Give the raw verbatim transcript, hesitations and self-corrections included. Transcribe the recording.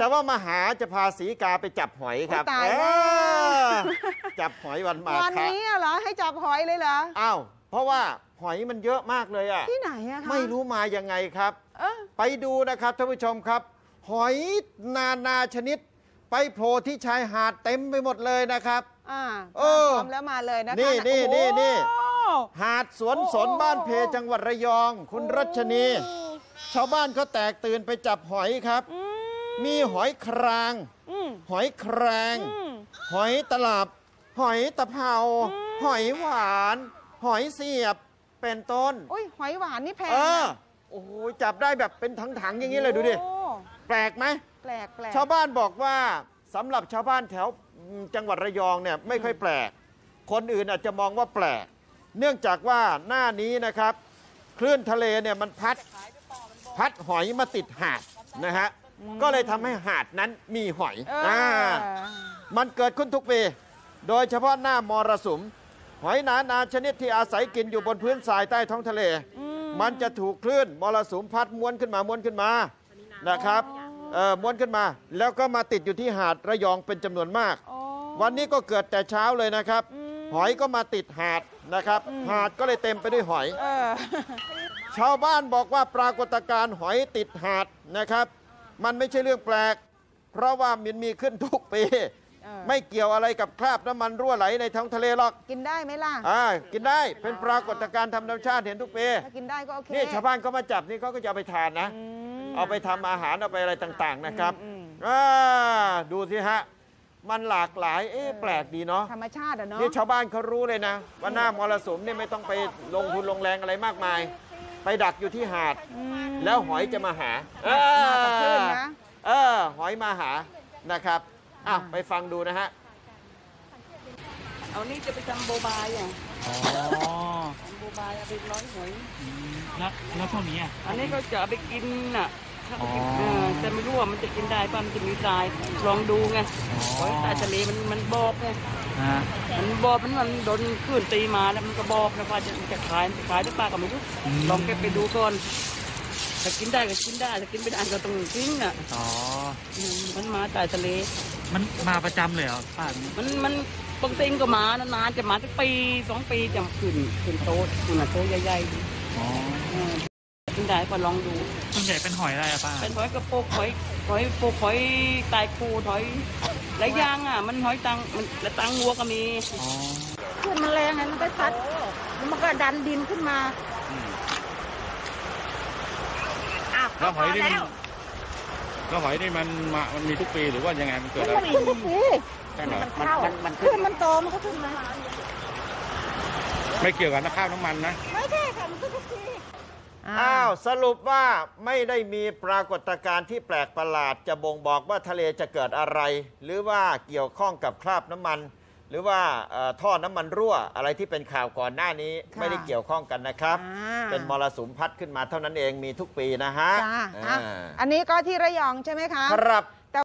แต่ว่ามหาจะพาสีกาไปจับหอยครับจับหอยวันมาวันนี้เหรอให้จับหอยเลยเหรออ้าวเพราะว่าหอยมันเยอะมากเลยอะที่ไหนอะคะไม่รู้มายังไงครับไปดูนะครับท่านผู้ชมครับหอยนานาชนิดไปโผล่ที่ชายหาดเต็มไปหมดเลยนะครับอ่าพร้อมแล้วมาเลยนะคะนี่นี่นี่นี่หาดสวนสนบ้านเพจังหวัดระยองคุณรัชนีชาวบ้านเขาแตกตื่นไปจับหอยครับมีหอยแครงหอยแครงหอยตลับหอยตะเภาหอยหวานหอยเสียบเป็นต้นอุ้ยหอยหวานนี่แพงเออโอ้โหจับได้แบบเป็นถังๆอย่างนี้เลยดูดิแปลกไหมแปลกแปลกชาวบ้านบอกว่าสำหรับชาวบ้านแถวจังหวัดระยองเนี่ยไม่ค่อยแปลกคนอื่นอาจจะมองว่าแปลกเนื่องจากว่าหน้านี้นะครับคลื่นทะเลเนี่ยมันพัดพัดหอยมาติดหาดนะฮะก็เลยทำให้หาดนั้นมีหอยอ่ามันเกิดขึ้นทุกปีโดยเฉพาะหน้ามรสุมหอยนานาชนิดที่อาศัยกินอยู่บนพื้นทรายใต้ท้องทะเลมันจะถูกคลื่นมรสุมพัดม้วนขึ้นมาม้วนขึ้นมานะครับม้วนขึ้นมาแล้วก็มาติดอยู่ที่หาดระยองเป็นจำนวนมากวันนี้ก็เกิดแต่เช้าเลยนะครับหอยก็มาติดหาดนะครับหาดก็เลยเต็มไปด้วยหอยชาวบ้านบอกว่าปรากฏการณ์หอยติดหาดนะครับมันไม่ใช่เรื่องแปลกเพราะว่ามันมีขึ้นทุกปีไม่เกี่ยวอะไรกับคราบน้ำมันรั่วไหลในท้องทะเลหรอกกินได้ไหมล่ะอ่ากินได้เป็นปรากฏการณ์ธรรมชาติเห็นทุกปีกินได้ก็โอเคนี่ชาวบ้านก็มาจับนี่เขาก็จะเอาไปทานนะเอาไปทำอาหารเอาไปอะไรต่างๆนะครับอ่าดูสิฮะมันหลากหลายเอ๊ะแปลกดีเนาะธรรมชาติอะเนาะนี่ชาวบ้านเขารู้เลยนะว่าหน้ามรสุมเนี่ยไม่ต้องไปลงทุนลงแรงอะไรมากมายไปดักอยู่ที่หาดแล้วหอยจะมาหาเออเออหอยมาหานะครับอ่ะไปฟังดูนะฮะเอานี่จะไปทำโบบายอ่ะอ๋อโบบายเอาไปร้อยหอยแล้วแล้วพวกนี้อ่ะอันนี้ก็จะไปกินอ่ะจะไม่รู้ว่ามันจะกินได้ป่ะมันจะมีทรายลองดูไงหอยใต้ทะเลมันมันบอบไงมันบอบมันมันโดนคลื่นตีมาแล้วมันก็บอบแล้วว่าจะจะขายขายได้ป่ะก็ไม่รู้ลองแกไปดูก่อนถ้ากินได้ก็กินได้ถ้ากินไม่ได้ก็ต้องทิ้งอ่ะอ๋อมันมาใต้ทะเลมันมาประจำเลยเหรอป้ามันมันปกติก็มานานๆจะมาสักปีสองปีจะขึ้นขึ้นโตขึ้นโตใหญ่ๆอ๋อกินได้ก็ลองดูส่วนใหญ่เป็นหอยอะไรอะป้าเป็นหอยกระโปงหอยหอยโปหอยตายคูหอยหลายอย่างอ่ะมันหอยตังมันละตังงัวก็มีขึ้นมันแรงไงมันไปพัดมันก็ดันดินขึ้นมาอ้าวแล้วหอยนี่แล้วหอยนี่มันมันมีทุกปีหรือว่ายังไงมันเกิดอะไรมันขึ้นทุกปีใช่ไหมมันเข้ามันขึ้นมันโตมันก็ขึ้นมาไม่เกี่ยวกับน้ำข้าวน้ำมันนะไม่ใช่ค่ะมันขึ้นทุกปีอ้าวสรุปว่าไม่ได้มีปรากฏการณ์ที่แปลกประหลาดจะบ่งบอกว่าทะเลจะเกิดอะไรหรือว่าเกี่ยวข้องกับคราบน้ำมันหรือว่าท่อน้ำมันรั่วอะไรที่เป็นข่าวก่อนหน้านี้ไม่ได้เกี่ยวข้องกันนะครับเป็นมรสุมพัดขึ้นมาเท่านั้นเองมีทุกปีนะฮะ อ, อ, อันนี้ก็ที่ระยองใช่ไหมคะครับ